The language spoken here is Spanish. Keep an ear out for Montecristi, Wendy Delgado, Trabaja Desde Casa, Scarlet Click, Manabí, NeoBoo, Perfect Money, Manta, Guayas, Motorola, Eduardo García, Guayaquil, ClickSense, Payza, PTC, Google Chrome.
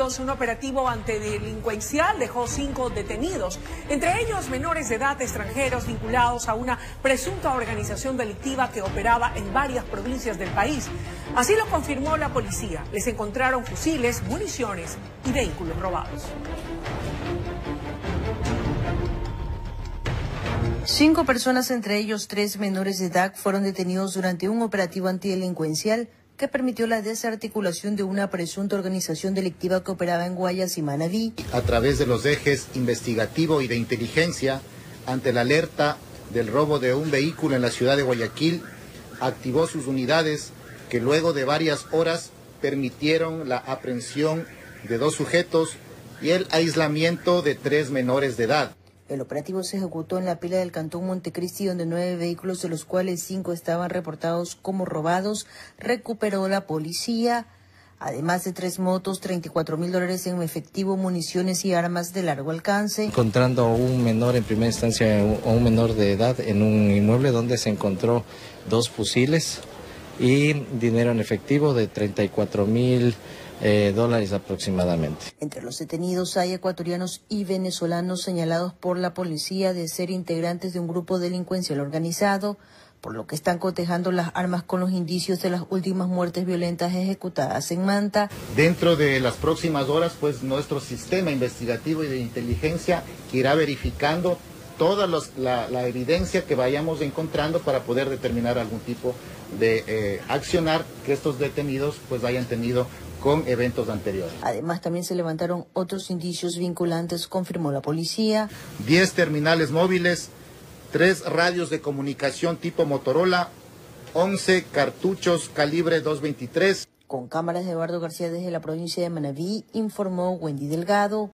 entonces un operativo antidelincuencial dejó 5 detenidos, entre ellos menores de edad extranjeros vinculados a una presunta organización delictiva que operaba en varias provincias del país. Así lo confirmó la policía. Les encontraron fusiles, municiones y vehículos robados. 5 personas, entre ellos 3 menores de edad, fueron detenidos durante un operativo antidelincuencial que permitió la desarticulación de una presunta organización delictiva que operaba en Guayas y Manabí. A través de los ejes investigativo y de inteligencia, ante la alerta del robo de un vehículo en la ciudad de Guayaquil, activó sus unidades que luego de varias horas permitieron la aprehensión de 2 sujetos y el aislamiento de 3 menores de edad. El operativo se ejecutó en la pila del cantón Montecristi, donde 9 vehículos, de los cuales 5 estaban reportados como robados, recuperó la policía, además de 3 motos, 34 mil dólares en efectivo, municiones y armas de largo alcance. Encontrando a un menor en primera instancia, o un menor de edad, en un inmueble donde se encontró 2 fusiles y dinero en efectivo de 34 mil dólares aproximadamente. Entre los detenidos hay ecuatorianos y venezolanos señalados por la policía de ser integrantes de un grupo delincuencial organizado, por lo que están cotejando las armas con los indicios de las últimas muertes violentas ejecutadas en Manta. Dentro de las próximas horas, pues nuestro sistema investigativo y de inteligencia irá verificando toda la evidencia que vayamos encontrando para poder determinar algún tipo de accionar que estos detenidos pues hayan tenido con eventos anteriores. Además, también se levantaron otros indicios vinculantes, confirmó la policía. 10 terminales móviles, 3 radios de comunicación tipo Motorola, 11 cartuchos calibre 223. Con cámaras de Eduardo García desde la provincia de Manabí, informó Wendy Delgado.